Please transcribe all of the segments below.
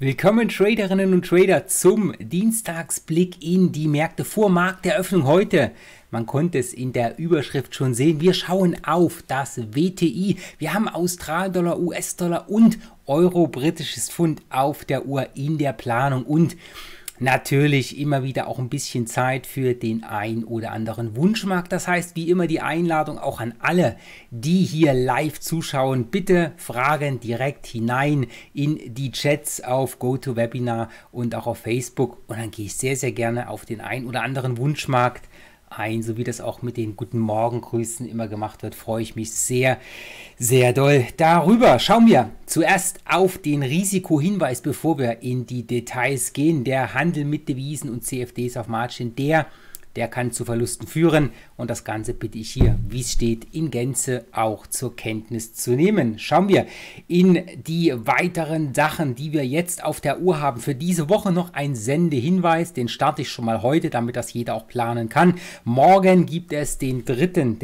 Willkommen Traderinnen und Trader zum Dienstagsblick in die Märkte vor Markteröffnung heute. Man konnte es in der Überschrift schon sehen. Wir schauen auf das WTI. Wir haben Australdollar, US-Dollar und Euro, britisches Pfund auf der Uhr in der Planung und natürlich immer wieder auch ein bisschen Zeit für den ein oder anderen Wunschmarkt. Das heißt, wie immer die Einladung auch an alle, die hier live zuschauen. Bitte Fragen direkt hinein in die Chats auf GoToWebinar und auch auf Facebook. Und dann gehe ich sehr, sehr gerne auf den ein oder anderen Wunschmarkt ein. So wie das auch mit den guten Morgengrüßen immer gemacht wird, freue ich mich sehr, sehr doll darüber. Schauen wir zuerst auf den Risikohinweis, bevor wir in die Details gehen. Der Handel mit Devisen und CFDs auf Margin, der kann zu Verlusten führen. Und das Ganze bitte ich hier, wie es steht, in Gänze auch zur Kenntnis zu nehmen. Schauen wir in die weiteren Sachen, die wir jetzt auf der Uhr haben. Für diese Woche noch ein Sendehinweis. Den starte ich schon mal heute, damit das jeder auch planen kann. Morgen gibt es den dritten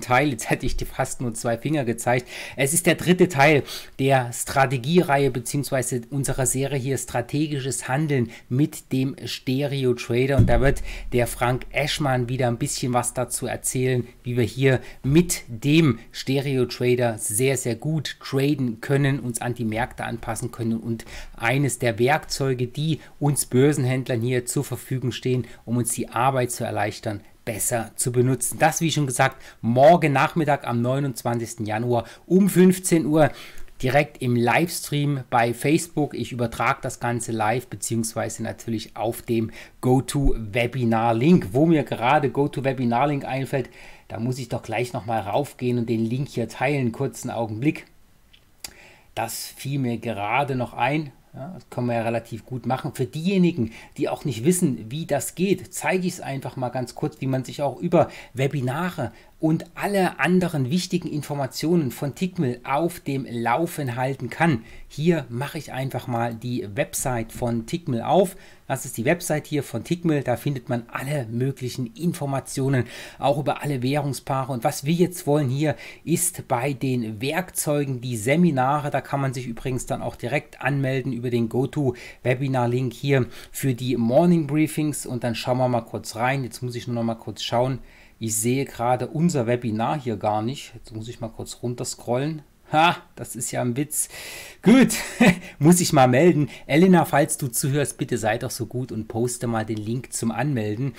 Teil. Jetzt hätte ich dir fast nur zwei Finger gezeigt. Es ist der dritte Teil der Strategiereihe bzw. unserer Serie hier Strategisches Handeln mit dem Stereo Trader. Und da wird der Frank Eschmann wieder ein bisschen was dazu erzählen, wie wir hier mit dem Stereo Trader sehr, sehr gut traden können, uns an die Märkte anpassen können und eines der Werkzeuge, die uns Börsenhändlern hier zur Verfügung stehen, um uns die Arbeit zu erleichtern, besser zu benutzen. Das, wie schon gesagt, morgen Nachmittag am 29. Januar um 15 Uhr. Direkt im Livestream bei Facebook. Ich übertrage das Ganze live, beziehungsweise natürlich auf dem GoToWebinar-Link. Wo mir gerade GoToWebinar-Link einfällt, da muss ich doch gleich nochmal raufgehen und den Link hier teilen. Kurzen Augenblick. Das fiel mir gerade noch ein. Ja, das können wir ja relativ gut machen. Für diejenigen, die auch nicht wissen, wie das geht, zeige ich es einfach mal ganz kurz, wie man sich auch über Webinare und alle anderen wichtigen Informationen von Tickmill auf dem Laufen halten kann. Hier mache ich einfach mal die Website von Tickmill auf. Das ist die Website hier von Tickmill. Da findet man alle möglichen Informationen, auch über alle Währungspaare. Und was wir jetzt wollen hier, ist bei den Werkzeugen die Seminare. Da kann man sich übrigens dann auch direkt anmelden über den GoToWebinar-Link hier für die Morning Briefings. Und dann schauen wir mal kurz rein. Jetzt muss ich nur noch mal kurz schauen. Ich sehe gerade unser Webinar hier gar nicht. Jetzt muss ich mal kurz runterscrollen. Ha, das ist ja ein Witz. Gut, muss ich mal melden. Elena, falls du zuhörst, bitte sei doch so gut und poste mal den Link zum Anmelden.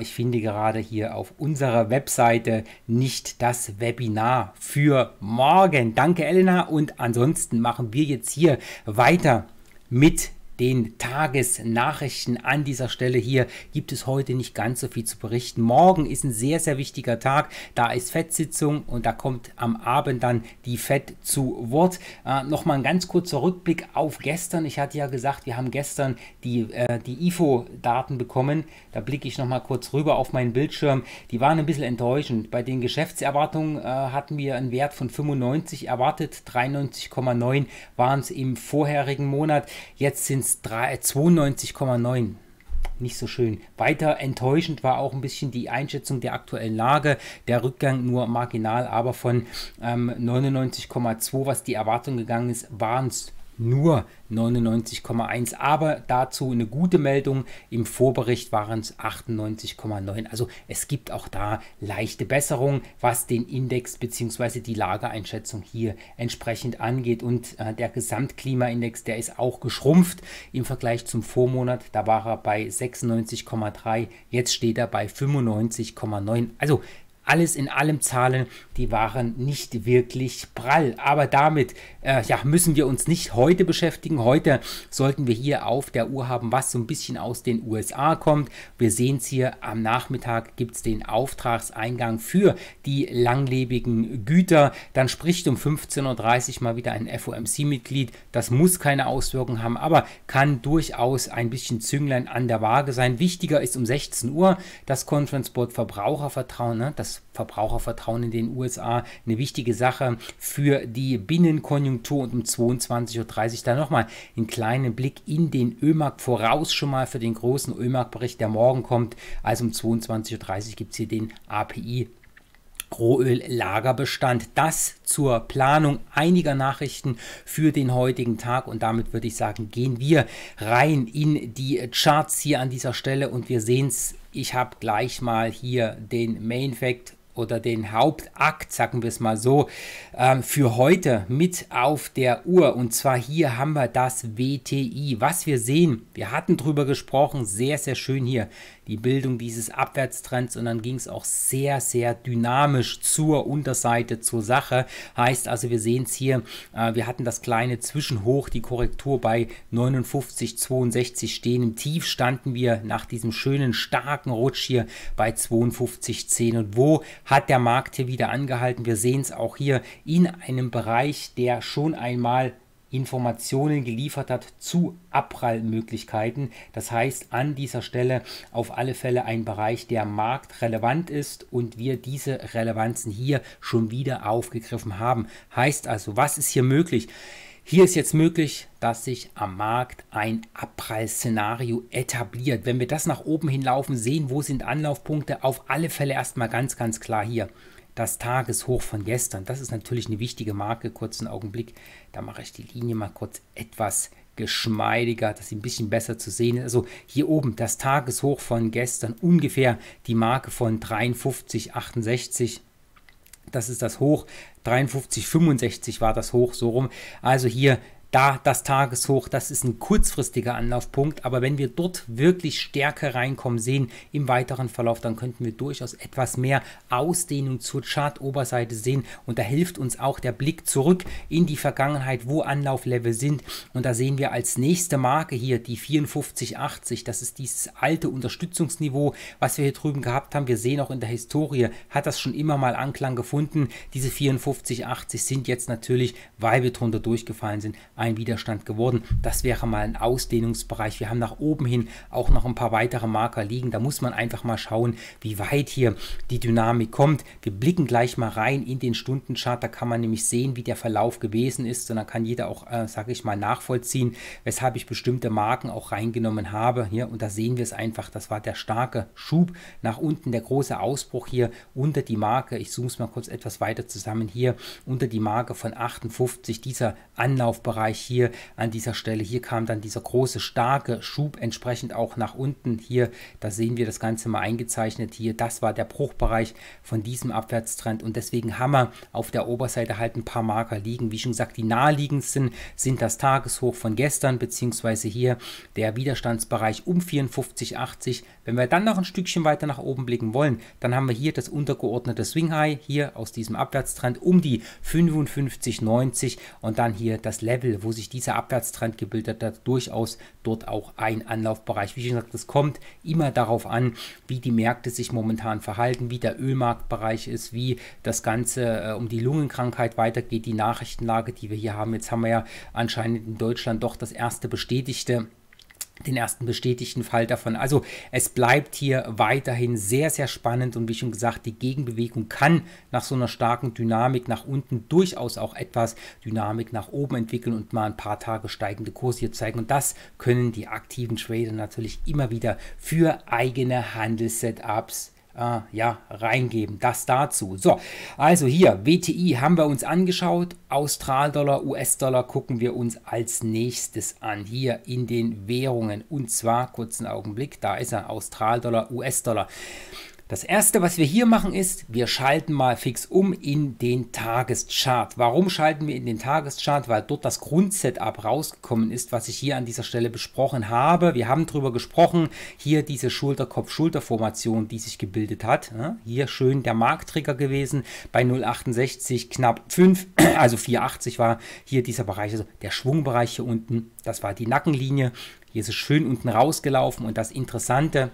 Ich finde gerade hier auf unserer Webseite nicht das Webinar für morgen. Danke, Elena. Und ansonsten machen wir jetzt hier weiter mit den Tagesnachrichten. An dieser Stelle hier gibt es heute nicht ganz so viel zu berichten. Morgen ist ein sehr, sehr wichtiger Tag. Da ist FED-Sitzung und da kommt am Abend dann die FED zu Wort. Nochmal ein ganz kurzer Rückblick auf gestern. Ich hatte ja gesagt, wir haben gestern die IFO-Daten bekommen. Da blicke ich nochmal kurz rüber auf meinen Bildschirm. Die waren ein bisschen enttäuschend. Bei den Geschäftserwartungen hatten wir einen Wert von 95 erwartet. 93,9 waren es im vorherigen Monat. Jetzt sind 92,9. Nicht so schön. Weiter enttäuschend war auch ein bisschen die Einschätzung der aktuellen Lage. Der Rückgang nur marginal, aber von 99,2, was die Erwartung gegangen ist, waren es nur 99,1. Aber dazu eine gute Meldung. Im Vorbericht waren es 98,9. Also es gibt auch da leichte Besserung, was den Index bzw. die Lageeinschätzung hier entsprechend angeht. Und der Gesamtklimaindex, der ist auch geschrumpft im Vergleich zum Vormonat. Da war er bei 96,3. Jetzt steht er bei 95,9. Also alles in allem Zahlen, die waren nicht wirklich prall. Aber damit müssen wir uns nicht heute beschäftigen. Heute sollten wir hier auf der Uhr haben, was so ein bisschen aus den USA kommt. Wir sehen es hier, am Nachmittag gibt es den Auftragseingang für die langlebigen Güter. Dann spricht um 15:30 Uhr mal wieder ein FOMC-Mitglied. Das muss keine Auswirkungen haben, aber kann durchaus ein bisschen Zünglein an der Waage sein. Wichtiger ist um 16 Uhr das Conference Board Verbrauchervertrauen, ne? Das Verbrauchervertrauen in den USA, eine wichtige Sache für die Binnenkonjunktur, und um 22:30 Uhr dann nochmal einen kleinen Blick in den Ölmarkt voraus, schon mal für den großen Ölmarktbericht, der morgen kommt. Also um 22:30 Uhr gibt es hier den API Rohöl-Lagerbestand. Das zur Planung einiger Nachrichten für den heutigen Tag, und damit würde ich sagen, gehen wir rein in die Charts hier an dieser Stelle und wir sehen es. Ich habe gleich mal hier den Main Fact oder den Hauptakt, sagen wir es mal so, für heute mit auf der Uhr. Und zwar hier haben wir das WTI. Was wir sehen, wir hatten drüber gesprochen, sehr, sehr schön hier, die Bildung dieses Abwärtstrends, und dann ging es auch sehr, sehr dynamisch zur Unterseite zur Sache. Heißt also, wir sehen es hier, wir hatten das kleine Zwischenhoch, die Korrektur bei 59,62 stehen. Im Tief standen wir nach diesem schönen, starken Rutsch hier bei 52,10. Und wo hat der Markt hier wieder angehalten? Wir sehen es auch hier in einem Bereich, der schon einmal Informationen geliefert hat zu Abprallmöglichkeiten. Das heißt, an dieser Stelle auf alle Fälle ein Bereich, der marktrelevant ist und wir diese Relevanzen hier schon wieder aufgegriffen haben. Heißt also, was ist hier möglich? Hier ist jetzt möglich, dass sich am Markt ein Abprall-Szenario etabliert. Wenn wir das nach oben hinlaufen sehen, wo sind Anlaufpunkte? Auf alle Fälle erstmal ganz, ganz klar hier. Das Tageshoch von gestern, das ist natürlich eine wichtige Marke, kurzen Augenblick, da mache ich die Linie mal kurz etwas geschmeidiger, dass sie ein bisschen besser zu sehen ist. Also hier oben das Tageshoch von gestern, ungefähr die Marke von 53,68, das ist das Hoch, 53,65 war das Hoch, so rum, also hier da das Tageshoch, das ist ein kurzfristiger Anlaufpunkt, aber wenn wir dort wirklich stärker reinkommen sehen im weiteren Verlauf, dann könnten wir durchaus etwas mehr Ausdehnung zur Chart-Oberseite sehen, und da hilft uns auch der Blick zurück in die Vergangenheit, wo Anlauflevel sind, und da sehen wir als nächste Marke hier die 54,80, das ist dieses alte Unterstützungsniveau, was wir hier drüben gehabt haben. Wir sehen auch in der Historie, hat das schon immer mal Anklang gefunden. Diese 54,80 sind jetzt natürlich, weil wir drunter durchgefallen sind, ein Widerstand geworden. Das wäre mal ein Ausdehnungsbereich. Wir haben nach oben hin auch noch ein paar weitere Marker liegen. Da muss man einfach mal schauen, wie weit hier die Dynamik kommt. Wir blicken gleich mal rein in den Stundenchart. Da kann man nämlich sehen, wie der Verlauf gewesen ist. Und dann kann jeder auch, sage ich mal, nachvollziehen, weshalb ich bestimmte Marken auch reingenommen habe. Hier, und da sehen wir es einfach. Das war der starke Schub nach unten, der große Ausbruch hier unter die Marke. Ich zoome es mal kurz etwas weiter zusammen hier. Unter die Marke von 58, dieser Anlaufbereich hier an dieser Stelle. Hier kam dann dieser große, starke Schub entsprechend auch nach unten. Hier, da sehen wir das Ganze mal eingezeichnet hier. Das war der Bruchbereich von diesem Abwärtstrend, und deswegen haben wir auf der Oberseite halt ein paar Marker liegen. Wie schon gesagt, die naheliegendsten sind das Tageshoch von gestern, beziehungsweise hier der Widerstandsbereich um 54,80. Wenn wir dann noch ein Stückchen weiter nach oben blicken wollen, dann haben wir hier das untergeordnete Swing High hier aus diesem Abwärtstrend um die 55,90 und dann hier das Level, wo sich dieser Abwärtstrend gebildet hat, durchaus dort auch ein Anlaufbereich. Wie schon gesagt, das kommt immer darauf an, wie die Märkte sich momentan verhalten, wie der Ölmarktbereich ist, wie das Ganze um die Lungenkrankheit weitergeht, die Nachrichtenlage, die wir hier haben. Jetzt haben wir ja anscheinend in Deutschland doch das erste bestätigte, den ersten bestätigten Fall davon. Also es bleibt hier weiterhin sehr, sehr spannend, und wie schon gesagt, die Gegenbewegung kann nach so einer starken Dynamik nach unten durchaus auch etwas Dynamik nach oben entwickeln und mal ein paar Tage steigende Kurse hier zeigen, und das können die aktiven Trader natürlich immer wieder für eigene Handelssetups reingeben. Das dazu. So, also hier WTI haben wir uns angeschaut. Australdollar, US-Dollar gucken wir uns als nächstes an. Hier in den Währungen. Und zwar, kurzen Augenblick, da ist er, Australdollar, US-Dollar. Das erste, was wir hier machen, ist, wir schalten mal fix um in den Tageschart. Warum schalten wir in den Tageschart? Weil dort das Grundsetup rausgekommen ist, was ich hier an dieser Stelle besprochen habe. Wir haben darüber gesprochen, hier diese Schulter-Kopf-Schulter-Formation, die sich gebildet hat. Hier schön der Markttrigger gewesen bei 0,68, knapp 5, also 4,80 war hier dieser Bereich, also der Schwungbereich hier unten. Das war die Nackenlinie. Hier ist es schön unten rausgelaufen, und das Interessante,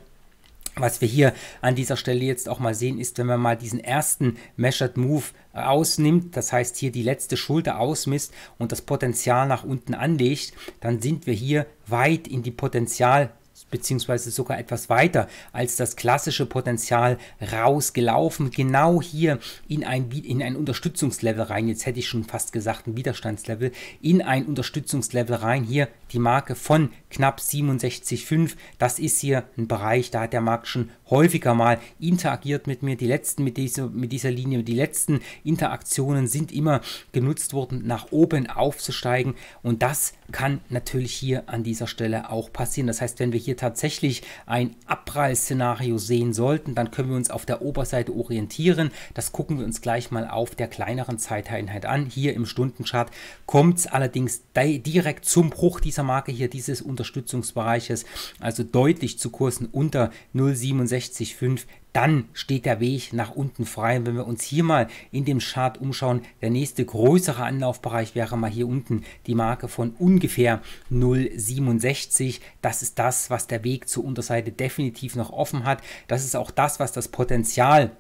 was wir hier an dieser Stelle jetzt auch mal sehen, ist, wenn man mal diesen ersten Measured Move ausnimmt, das heißt hier die letzte Schulter ausmisst und das Potenzial nach unten anlegt, dann sind wir hier weit in die Potenzial beziehungsweise sogar etwas weiter als das klassische Potenzial rausgelaufen, genau hier in ein Unterstützungslevel rein, jetzt hätte ich schon fast gesagt ein Widerstandslevel, in ein Unterstützungslevel rein, hier die Marke von knapp 67,5, das ist hier ein Bereich, da hat der Markt schon häufiger mal interagiert mit mir, die letzten mit dieser Linie, die letzten Interaktionen sind immer genutzt worden, nach oben aufzusteigen und das kann natürlich hier an dieser Stelle auch passieren, das heißt, wenn wir hier tatsächlich ein Abprall-Szenario sehen sollten, dann können wir uns auf der Oberseite orientieren. Das gucken wir uns gleich mal auf der kleineren Zeiteinheit an. Hier im Stundenchart kommt es allerdings direkt zum Bruch dieser Marke hier, dieses Unterstützungsbereiches, also deutlich zu Kursen unter 0,675. Dann steht der Weg nach unten frei. Und wenn wir uns hier mal in dem Chart umschauen, der nächste größere Anlaufbereich wäre mal hier unten die Marke von ungefähr 0,67. Das ist das, was der Weg zur Unterseite definitiv noch offen hat. Das ist auch das, was das Potenzial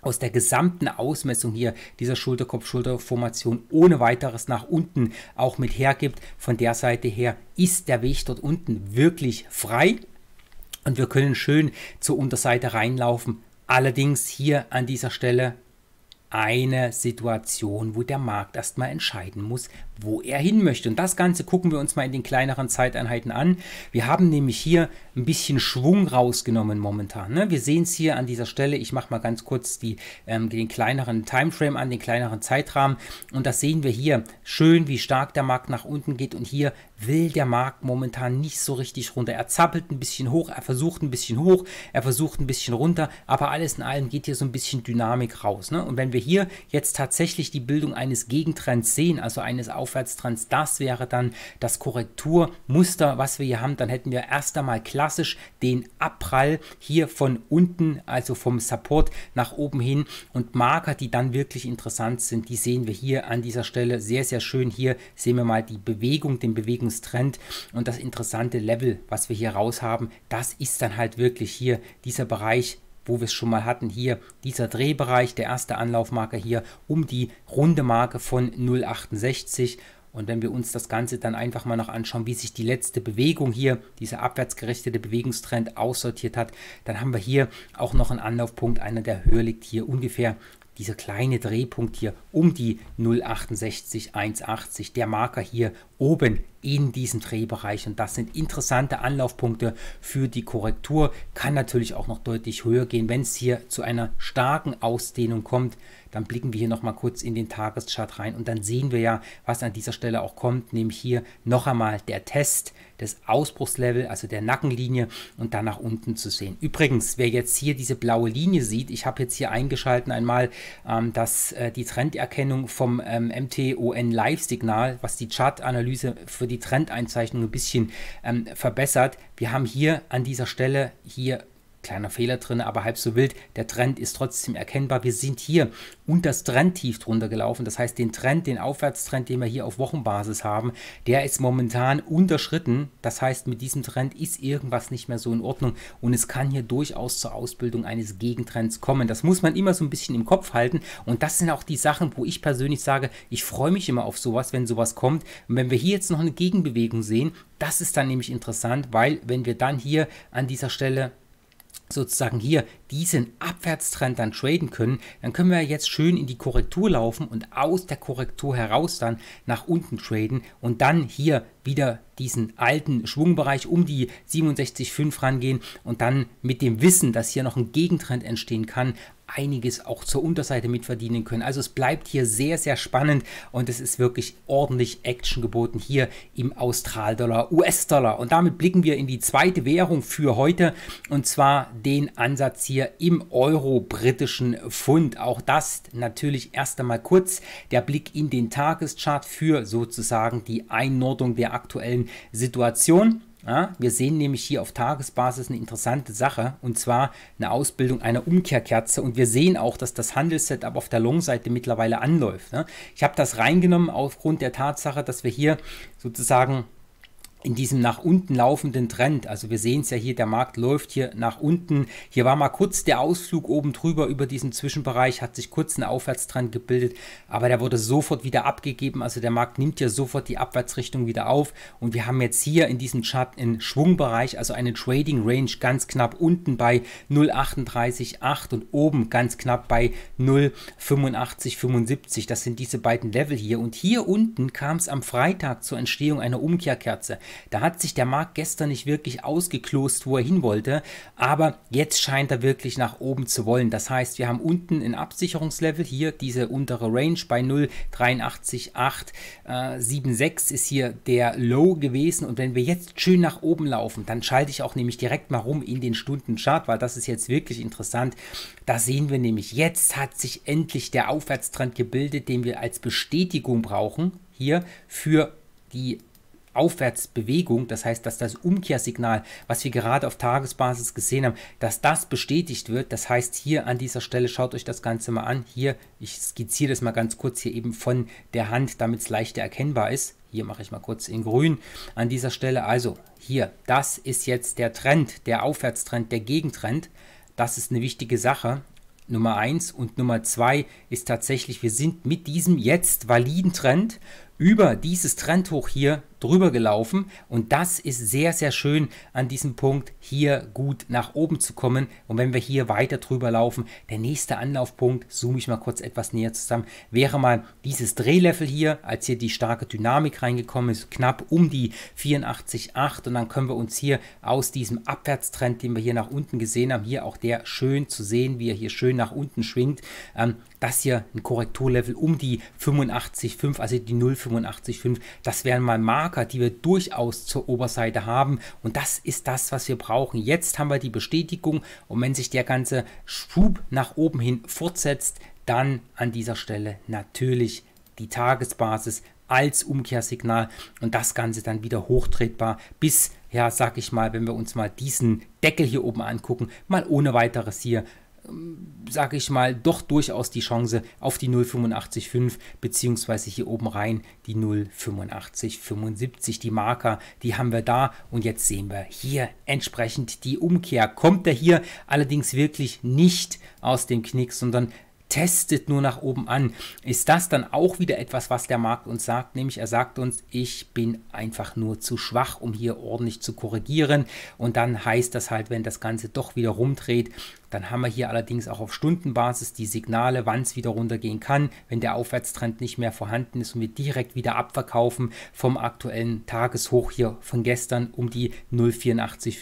aus der gesamten Ausmessung hier dieser Schulter-Kopf-Schulter-Formation ohne weiteres nach unten auch mit hergibt. Von der Seite her ist der Weg dort unten wirklich frei. Und wir können schön zur Unterseite reinlaufen. Allerdings hier an dieser Stelle eine Situation, wo der Markt erstmal entscheiden muss, wo er hin möchte. Und das Ganze gucken wir uns mal in den kleineren Zeiteinheiten an. Wir haben nämlich hier ein bisschen Schwung rausgenommen momentan, ne? Wir sehen es hier an dieser Stelle. Ich mache mal ganz kurz den kleineren Timeframe an, den kleineren Zeitrahmen. Und das sehen wir hier schön, wie stark der Markt nach unten geht. Und hier will der Markt momentan nicht so richtig runter. Er zappelt ein bisschen hoch, er versucht ein bisschen hoch, er versucht ein bisschen runter, aber alles in allem geht hier so ein bisschen Dynamik raus, ne? Und wenn wir hier jetzt tatsächlich die Bildung eines Gegentrends sehen, also eines Aufwärtstrends, das wäre dann das Korrekturmuster, was wir hier haben, dann hätten wir erst einmal klassisch den Abprall hier von unten, also vom Support nach oben hin, und Marker, die dann wirklich interessant sind, die sehen wir hier an dieser Stelle sehr, sehr schön. Hier sehen wir mal die Bewegung, den Bewegungstrend und das interessante Level, was wir hier raus haben, das ist dann halt wirklich hier dieser Bereich, wo wir es schon mal hatten, hier dieser Drehbereich, der erste Anlaufmarker hier um die runde Marke von 0,68. Und wenn wir uns das Ganze dann einfach mal noch anschauen, wie sich die letzte Bewegung hier, dieser abwärtsgerichtete Bewegungstrend aussortiert hat, dann haben wir hier auch noch einen Anlaufpunkt, einer der höher liegt, hier ungefähr dieser kleine Drehpunkt hier um die 0,68, 1,80, der Marker hier oben in diesem Drehbereich, und das sind interessante Anlaufpunkte für die Korrektur. Kann natürlich auch noch deutlich höher gehen, wenn es hier zu einer starken Ausdehnung kommt. Dann blicken wir hier nochmal kurz in den Tageschart rein und dann sehen wir ja, was an dieser Stelle auch kommt, nämlich hier noch einmal der Test des Ausbruchslevels, also der Nackenlinie, und dann nach unten zu sehen. Übrigens, wer jetzt hier diese blaue Linie sieht, ich habe jetzt hier eingeschalten einmal die Trenderkennung vom MTON Live Signal, was die Chartanalyse für die Trendeinzeichnung ein bisschen verbessert. Wir haben hier an dieser Stelle hier kleiner Fehler drin, aber halb so wild. Der Trend ist trotzdem erkennbar. Wir sind hier unter das Trendtief drunter gelaufen. Das heißt, den Trend, den Aufwärtstrend, den wir hier auf Wochenbasis haben, der ist momentan unterschritten. Das heißt, mit diesem Trend ist irgendwas nicht mehr so in Ordnung und es kann hier durchaus zur Ausbildung eines Gegentrends kommen. Das muss man immer so ein bisschen im Kopf halten und das sind auch die Sachen, wo ich persönlich sage, ich freue mich immer auf sowas, wenn sowas kommt. Und wenn wir hier jetzt noch eine Gegenbewegung sehen, das ist dann nämlich interessant, weil wenn wir dann hier an dieser Stelle sozusagen hier diesen Abwärtstrend dann traden können, dann können wir jetzt schön in die Korrektur laufen und aus der Korrektur heraus dann nach unten traden und dann hier wieder diesen alten Schwungbereich um die 67,5 rangehen und dann mit dem Wissen, dass hier noch ein Gegentrend entstehen kann, einiges auch zur Unterseite mitverdienen können. Also es bleibt hier sehr, sehr spannend und es ist wirklich ordentlich Action geboten hier im Australdollar, US-Dollar. Und damit blicken wir in die zweite Währung für heute und zwar den Ansatz hier im euro-britischen Pfund. Auch das natürlich erst einmal kurz der Blick in den Tageschart für sozusagen die Einordnung der aktuellen Situation. Ja, wir sehen nämlich hier auf Tagesbasis eine interessante Sache und zwar eine Ausbildung einer Umkehrkerze und wir sehen auch, dass das Handelssetup auf der Long-Seite mittlerweile anläuft, ne? Ich habe das reingenommen aufgrund der Tatsache, dass wir hier sozusagen in diesem nach unten laufenden Trend. Also wir sehen es ja hier, der Markt läuft hier nach unten. Hier war mal kurz der Ausflug oben drüber über diesen Zwischenbereich, hat sich kurz ein Aufwärtstrend gebildet, aber der wurde sofort wieder abgegeben. Also der Markt nimmt ja sofort die Abwärtsrichtung wieder auf und wir haben jetzt hier in diesem Chart einen Schwungbereich, also eine Trading Range ganz knapp unten bei 0,388 und oben ganz knapp bei 0,8575. Das sind diese beiden Level hier und hier unten kam es am Freitag zur Entstehung einer Umkehrkerze. Da hat sich der Markt gestern nicht wirklich ausgeklost, wo er hin wollte, aber jetzt scheint er wirklich nach oben zu wollen. Das heißt, wir haben unten ein Absicherungslevel, hier diese untere Range bei 0,83876 ist hier der Low gewesen und wenn wir jetzt schön nach oben laufen, dann schalte ich auch nämlich direkt mal rum in den Stundenchart, weil das ist jetzt wirklich interessant. Da sehen wir nämlich, jetzt hat sich endlich der Aufwärtstrend gebildet, den wir als Bestätigung brauchen, hier für die Aufwärtsbewegung, das heißt, dass das Umkehrsignal, was wir gerade auf Tagesbasis gesehen haben, dass das bestätigt wird. Das heißt, hier an dieser Stelle, schaut euch das Ganze mal an. Hier, ich skizziere das mal ganz kurz hier eben von der Hand, damit es leichter erkennbar ist. Hier mache ich mal kurz in grün an dieser Stelle. Also hier, das ist jetzt der Trend, der Aufwärtstrend, der Gegentrend. Das ist eine wichtige Sache. Nummer 1 und Nummer 2 ist tatsächlich, wir sind mit diesem jetzt validen Trend über dieses Trendhoch hier drüber gelaufen und das ist sehr, sehr schön an diesem Punkt hier gut nach oben zu kommen und wenn wir hier weiter drüber laufen, der nächste Anlaufpunkt, zoome ich mal kurz etwas näher zusammen, wäre mal dieses Drehlevel hier, als hier die starke Dynamik reingekommen ist, knapp um die 84,8 und dann können wir uns hier aus diesem Abwärtstrend, den wir hier nach unten gesehen haben, hier auch der schön zu sehen, wie er hier schön nach unten schwingt, das hier ein Korrekturlevel um die 85,5, also die 0,85,5, das wären mal Marker, die wir durchaus zur Oberseite haben und das ist das, was wir brauchen. Jetzt haben wir die Bestätigung und wenn sich der ganze Schub nach oben hin fortsetzt, dann an dieser Stelle natürlich die Tagesbasis als Umkehrsignal und das Ganze dann wieder hochtretbar bis, ja, sag ich mal, wenn wir uns mal diesen Deckel hier oben angucken, mal ohne weiteres hier, sage ich mal, doch durchaus die Chance auf die 0,855 beziehungsweise hier oben rein die 0,8575. Die Marker, die haben wir da und jetzt sehen wir hier entsprechend die Umkehr. Kommt er hier allerdings wirklich nicht aus dem Knick, sondern testet nur nach oben an. Ist das dann auch wieder etwas, was der Markt uns sagt? Nämlich er sagt uns, ich bin einfach nur zu schwach, um hier ordentlich zu korrigieren. Und dann heißt das halt, wenn das Ganze doch wieder rumdreht, dann haben wir hier allerdings auch auf Stundenbasis die Signale, wann es wieder runtergehen kann, wenn der Aufwärtstrend nicht mehr vorhanden ist und wir direkt wieder abverkaufen vom aktuellen Tageshoch hier von gestern um die 0,845.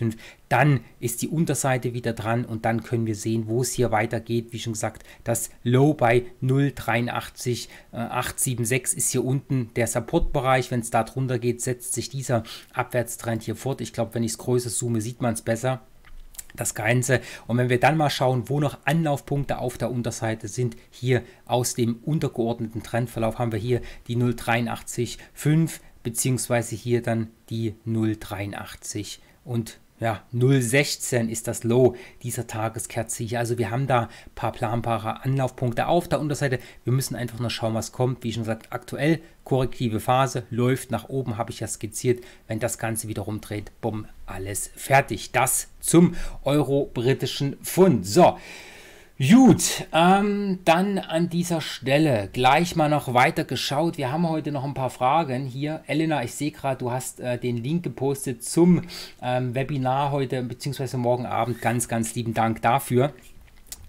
Dann ist die Unterseite wieder dran und dann können wir sehen, wo es hier weitergeht. Wie schon gesagt, das Low bei 0,83876 ist hier unten der Supportbereich. Wenn es da drunter geht, setzt sich dieser Abwärtstrend hier fort. Ich glaube, wenn ich es größer zoome, sieht man es besser. Das Ganze. Und wenn wir dann mal schauen, wo noch Anlaufpunkte auf der Unterseite sind, hier aus dem untergeordneten Trendverlauf haben wir hier die 0,835 beziehungsweise hier dann die 0,83 und ja, 0,16 ist das Low dieser Tageskerze hier. Also wir haben da ein paar planbare Anlaufpunkte auf der Unterseite. Wir müssen einfach nur schauen, was kommt. Wie schon gesagt, aktuell korrektive Phase läuft nach oben, habe ich ja skizziert. Wenn das Ganze wieder rumdreht, bumm, alles fertig. Das zum euro-britischen Pfund. So. Gut, dann an dieser Stelle gleich mal noch weiter geschaut. Wir haben heute noch ein paar Fragen hier. Elena, ich sehe gerade, du hast den Link gepostet zum Webinar heute bzw. morgen Abend. Ganz, ganz lieben Dank dafür.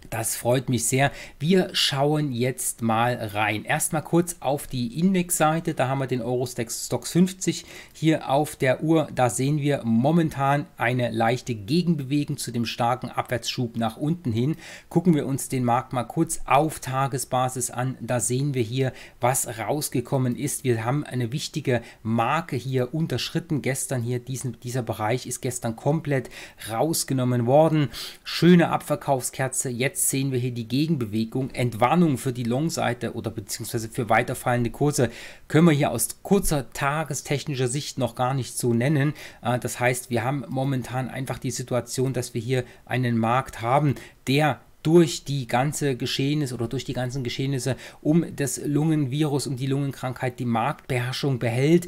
Das freut mich sehr. Wir schauen jetzt mal rein. Erstmal kurz auf die Indexseite. Da haben wir den Eurostoxx 50 hier auf der Uhr. Da sehen wir momentan eine leichte Gegenbewegung zu dem starken Abwärtsschub nach unten hin. Gucken wir uns den Markt mal kurz auf Tagesbasis an. Da sehen wir hier, was rausgekommen ist. Wir haben eine wichtige Marke hier unterschritten. Gestern hier, dieser Bereich ist gestern komplett rausgenommen worden. Schöne Abverkaufskerze. Jetzt sehen wir hier die Gegenbewegung, Entwarnung für die Long-Seite oder beziehungsweise für weiterfallende Kurse, können wir hier aus kurzer tagestechnischer Sicht noch gar nicht so nennen. Das heißt, wir haben momentan einfach die Situation, dass wir hier einen Markt haben, der durch die ganze Geschehnisse oder durch die ganzen Geschehnisse um das Lungenvirus, um die Lungenkrankheit die Marktbeherrschung behält.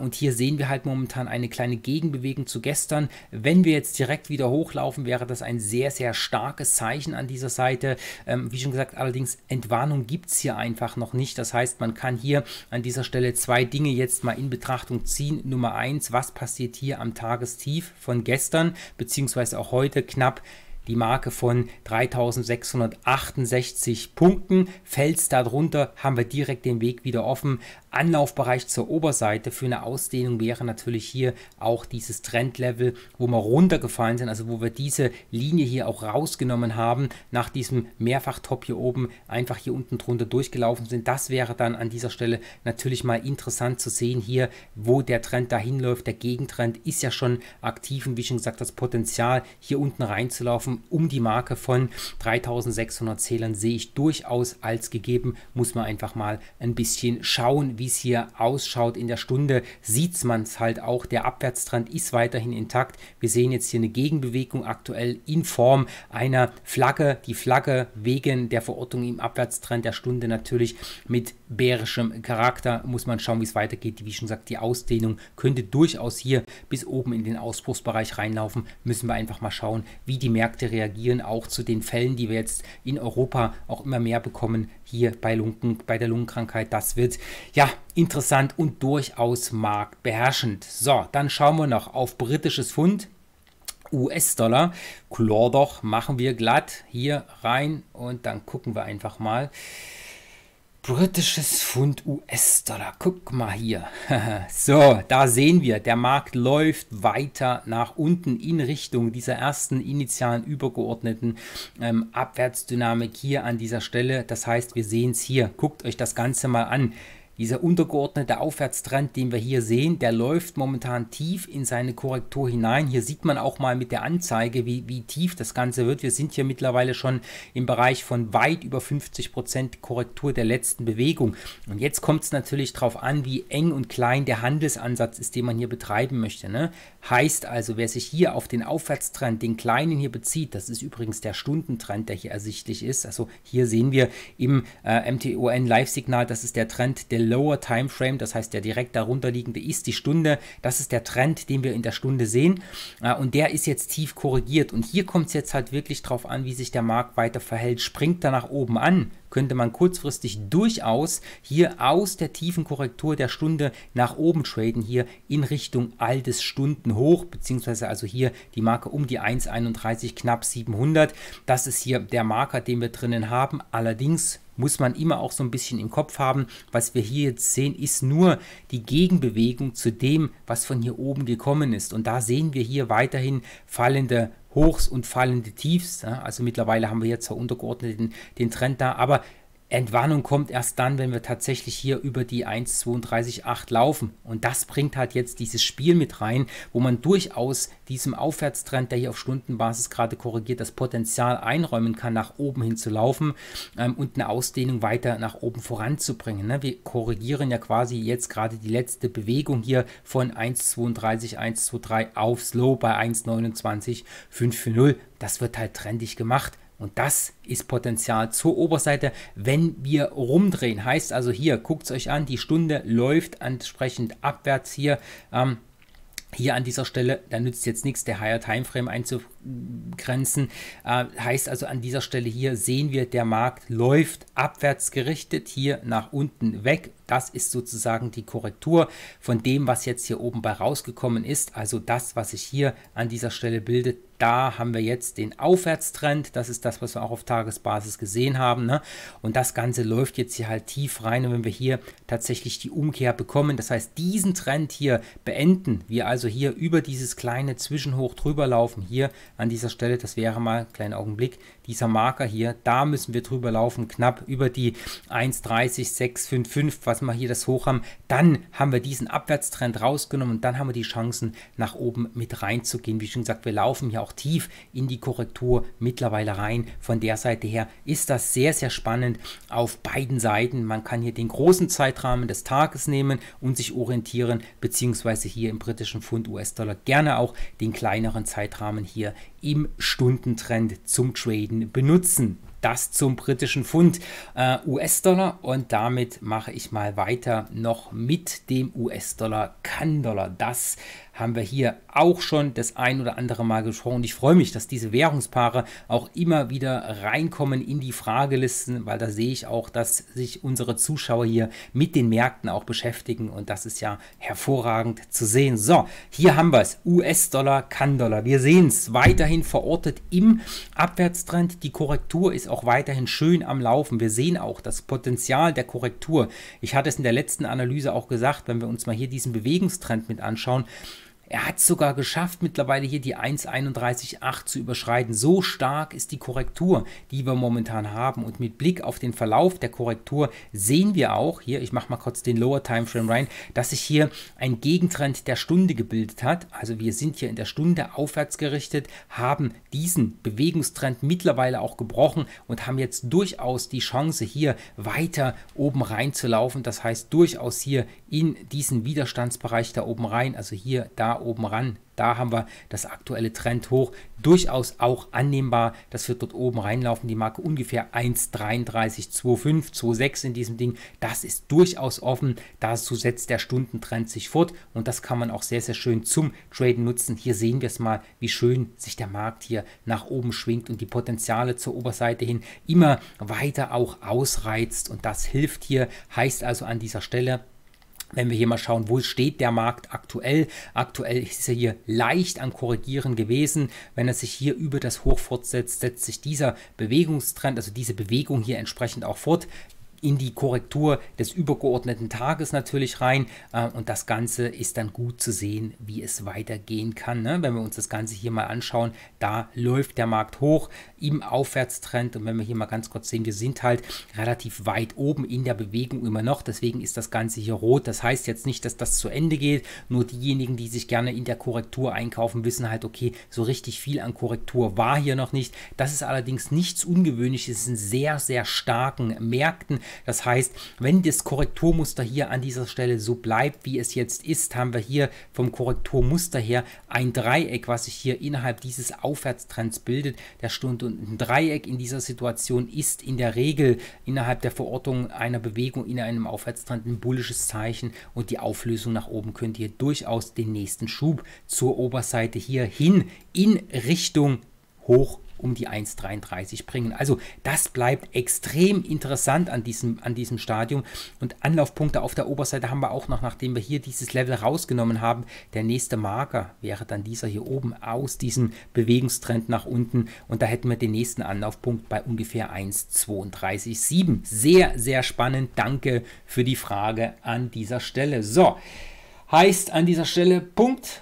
Und hier sehen wir halt momentan eine kleine Gegenbewegung zu gestern. Wenn wir jetzt direkt wieder hochlaufen, wäre das ein sehr, sehr starkes Zeichen an dieser Seite. Wie schon gesagt, allerdings Entwarnung gibt es hier einfach noch nicht. Das heißt, man kann hier an dieser Stelle zwei Dinge jetzt mal in Betrachtung ziehen. Nummer eins, was passiert hier am Tagestief von gestern, beziehungsweise auch heute knapp die Marke von 3668 Punkten. Fällt es darunter, haben wir direkt den Weg wieder offen. Anlaufbereich zur Oberseite für eine Ausdehnung wäre natürlich hier auch dieses Trendlevel, wo wir runtergefallen sind, also wo wir diese Linie hier auch rausgenommen haben, nach diesem Mehrfachtop hier oben einfach hier unten drunter durchgelaufen sind. Das wäre dann an dieser Stelle natürlich mal interessant zu sehen hier, wo der Trend dahin läuft. Der Gegentrend ist ja schon aktiv und wie schon gesagt, das Potenzial hier unten reinzulaufen um die Marke von 3600 Zählern sehe ich durchaus als gegeben. Muss man einfach mal ein bisschen schauen, wie es hier ausschaut. In der Stunde sieht man es halt auch, der Abwärtstrend ist weiterhin intakt. Wir sehen jetzt hier eine Gegenbewegung aktuell in Form einer Flagge. Die Flagge wegen der Verortung im Abwärtstrend der Stunde natürlich mit bärischem Charakter. Muss man schauen, wie es weitergeht. Wie schon gesagt, die Ausdehnung könnte durchaus hier bis oben in den Ausbruchsbereich reinlaufen. Müssen wir einfach mal schauen, wie die Märkte reagieren, auch zu den Fällen, die wir jetzt in Europa auch immer mehr bekommen, hier bei der Lungenkrankheit. Das wird ja interessant und durchaus marktbeherrschend. So, dann schauen wir noch auf britisches Pfund, US-Dollar. Klar doch, machen wir glatt hier rein und dann gucken wir einfach mal. Britisches Pfund US-Dollar. Guck mal hier. So, da sehen wir, der Markt läuft weiter nach unten in Richtung dieser ersten initialen übergeordneten Abwärtsdynamik hier an dieser Stelle. Das heißt, wir sehen es hier. Guckt euch das Ganze mal an. Dieser untergeordnete Aufwärtstrend, den wir hier sehen, der läuft momentan tief in seine Korrektur hinein. Hier sieht man auch mal mit der Anzeige, wie tief das Ganze wird. Wir sind hier mittlerweile schon im Bereich von weit über 50% Korrektur der letzten Bewegung. Und jetzt kommt es natürlich darauf an, wie eng und klein der Handelsansatz ist, den man hier betreiben möchte, ne? Heißt also, wer sich hier auf den Aufwärtstrend, den kleinen hier bezieht, das ist übrigens der Stundentrend, der hier ersichtlich ist. Also hier sehen wir im MTON Live Signal, das ist der Trend, der Lower Timeframe, das heißt der direkt darunter liegende ist die Stunde, das ist der Trend, den wir in der Stunde sehen und der ist jetzt tief korrigiert und hier kommt es jetzt halt wirklich drauf an, wie sich der Markt weiter verhält. Springt er nach oben an, könnte man kurzfristig durchaus hier aus der tiefen Korrektur der Stunde nach oben traden, hier in Richtung altes Stundenhoch, beziehungsweise also hier die Marke um die 1,31, knapp 700. Das ist hier der Marker, den wir drinnen haben. Allerdings muss man immer auch so ein bisschen im Kopf haben, was wir hier jetzt sehen, ist nur die Gegenbewegung zu dem, was von hier oben gekommen ist. Und da sehen wir hier weiterhin fallende Hochs und fallende Tiefs. Also mittlerweile haben wir jetzt zwar untergeordnet den Trend da, aber Entwarnung kommt erst dann, wenn wir tatsächlich hier über die 1,32,8 laufen. Und das bringt halt jetzt dieses Spiel mit rein, wo man durchaus diesem Aufwärtstrend, der hier auf Stundenbasis gerade korrigiert, das Potenzial einräumen kann, nach oben hin zu laufen und eine Ausdehnung weiter nach oben voranzubringen, ne? Wir korrigieren ja quasi jetzt gerade die letzte Bewegung hier von 1,32, 1,23 aufs Low bei 1,29,540. Das wird halt trendig gemacht. Und das ist Potenzial zur Oberseite, wenn wir rumdrehen. Heißt also hier, guckt es euch an, die Stunde läuft entsprechend abwärts hier. Hier an dieser Stelle, da nützt jetzt nichts, der Higher Timeframe einzugrenzen. Heißt also an dieser Stelle hier sehen wir, der Markt läuft abwärts gerichtet, hier nach unten weg. Das ist sozusagen die Korrektur von dem, was jetzt hier oben bei rausgekommen ist. Also das, was sich hier an dieser Stelle bildet, da haben wir jetzt den Aufwärtstrend. Das ist das, was wir auch auf Tagesbasis gesehen haben, ne? Und das Ganze läuft jetzt hier halt tief rein. Und wenn wir hier tatsächlich die Umkehr bekommen, das heißt, diesen Trend hier beenden, wir also hier über dieses kleine Zwischenhoch drüber laufen, hier an dieser Stelle, das wäre mal, kleinen Augenblick, dieser Marker hier, da müssen wir drüber laufen, knapp über die 1,30,655, was wir hier das Hoch haben, dann haben wir diesen Abwärtstrend rausgenommen und dann haben wir die Chancen, nach oben mit reinzugehen. Wie schon gesagt, wir laufen hier auch tief in die Korrektur mittlerweile rein. Von der Seite her ist das sehr, sehr spannend auf beiden Seiten. Man kann hier den großen Zeitrahmen des Tages nehmen und sich orientieren, beziehungsweise hier im britischen Pfund US-Dollar gerne auch den kleineren Zeitrahmen hier im Stundentrend zum Traden benutzen. Das zum britischen Pfund US-Dollar, und damit mache ich mal weiter noch mit dem US-Dollar CAN-Dollar. Das haben wir hier auch schon das ein oder andere Mal gesprochen. Ich freue mich, dass diese Währungspaare auch immer wieder reinkommen in die Fragelisten, weil da sehe ich auch, dass sich unsere Zuschauer hier mit den Märkten auch beschäftigen, und das ist ja hervorragend zu sehen. So, hier haben wir es, US-Dollar, CAN-Dollar. Wir sehen es weiterhin verortet im Abwärtstrend. Die Korrektur ist auch weiterhin schön am Laufen. Wir sehen auch das Potenzial der Korrektur. Ich hatte es in der letzten Analyse auch gesagt, wenn wir uns mal hier diesen Bewegungstrend mit anschauen, er hat es sogar geschafft, mittlerweile hier die 1,318 zu überschreiten. So stark ist die Korrektur, die wir momentan haben. Und mit Blick auf den Verlauf der Korrektur sehen wir auch hier, ich mache mal kurz den Lower Timeframe rein, dass sich hier ein Gegentrend der Stunde gebildet hat. Also wir sind hier in der Stunde aufwärts gerichtet, haben diesen Bewegungstrend mittlerweile auch gebrochen und haben jetzt durchaus die Chance, hier weiter oben rein zu laufen. Das heißt, durchaus hier in diesen Widerstandsbereich da oben rein, also hier, da oben ran. Da haben wir das aktuelle Trend hoch. Durchaus auch annehmbar, dass wir dort oben reinlaufen. Die Marke ungefähr 1,33, 2,5, 2,6 in diesem Ding. Das ist durchaus offen. Dazu setzt der Stundentrend sich fort. Und das kann man auch sehr, sehr schön zum Traden nutzen. Hier sehen wir es mal, wie schön sich der Markt hier nach oben schwingt und die Potenziale zur Oberseite hin immer weiter auch ausreizt. Und das hilft hier. Heißt also an dieser Stelle, wenn wir hier mal schauen, wo steht der Markt aktuell? Aktuell ist er hier leicht am Korrigieren gewesen. Wenn er sich hier über das Hoch fortsetzt, setzt sich dieser Bewegungstrend, also diese Bewegung hier entsprechend auch fort, in die Korrektur des übergeordneten Tages natürlich rein, und das Ganze ist dann gut zu sehen, wie es weitergehen kann, ne? Wenn wir uns das Ganze hier mal anschauen, da läuft der Markt hoch im Aufwärtstrend, und wenn wir hier mal ganz kurz sehen, wir sind halt relativ weit oben in der Bewegung immer noch, deswegen ist das Ganze hier rot. Das heißt jetzt nicht, dass das zu Ende geht, nur diejenigen, die sich gerne in der Korrektur einkaufen, wissen halt, okay, so richtig viel an Korrektur war hier noch nicht. Das ist allerdings nichts Ungewöhnliches in sehr, sehr starken Märkten. Das heißt, wenn das Korrekturmuster hier an dieser Stelle so bleibt, wie es jetzt ist, haben wir hier vom Korrekturmuster her ein Dreieck, was sich hier innerhalb dieses Aufwärtstrends bildet. Der Stunde- und ein Dreieck in dieser Situation ist in der Regel innerhalb der Verortung einer Bewegung in einem Aufwärtstrend ein bullisches Zeichen, und die Auflösung nach oben könnt ihr durchaus den nächsten Schub zur Oberseite hier hin in Richtung hoch um die 1,33 bringen. Also das bleibt extrem interessant an diesem Stadium, und Anlaufpunkte auf der Oberseite haben wir auch noch, nachdem wir hier dieses Level rausgenommen haben. Der nächste Marker wäre dann dieser hier oben aus diesem Bewegungstrend nach unten, und da hätten wir den nächsten Anlaufpunkt bei ungefähr 1,327. Sehr, sehr spannend. Danke für die Frage an dieser Stelle. So, heißt an dieser Stelle Punkt.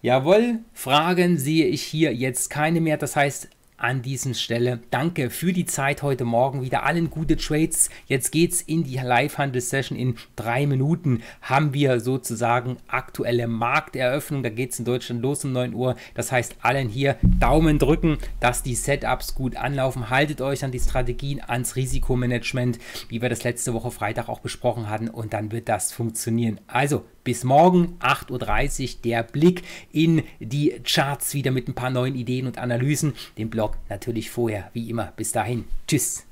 Jawohl, Fragen sehe ich hier jetzt keine mehr. Das heißt, an dieser Stelle danke für die Zeit heute Morgen, wieder allen gute Trades. Jetzt geht's in die Live-Handel-Session. In 3 Minuten haben wir sozusagen aktuelle Markteröffnung. Da geht es in Deutschland los um 9 Uhr. Das heißt, allen hier Daumen drücken, dass die Setups gut anlaufen. Haltet euch an die Strategien, ans Risikomanagement, wie wir das letzte Woche Freitag auch besprochen hatten, und dann wird das funktionieren. Also, bis morgen, 8:30 Uhr, der Blick in die Charts wieder mit ein paar neuen Ideen und Analysen. Den Blog natürlich vorher, wie immer. Bis dahin. Tschüss.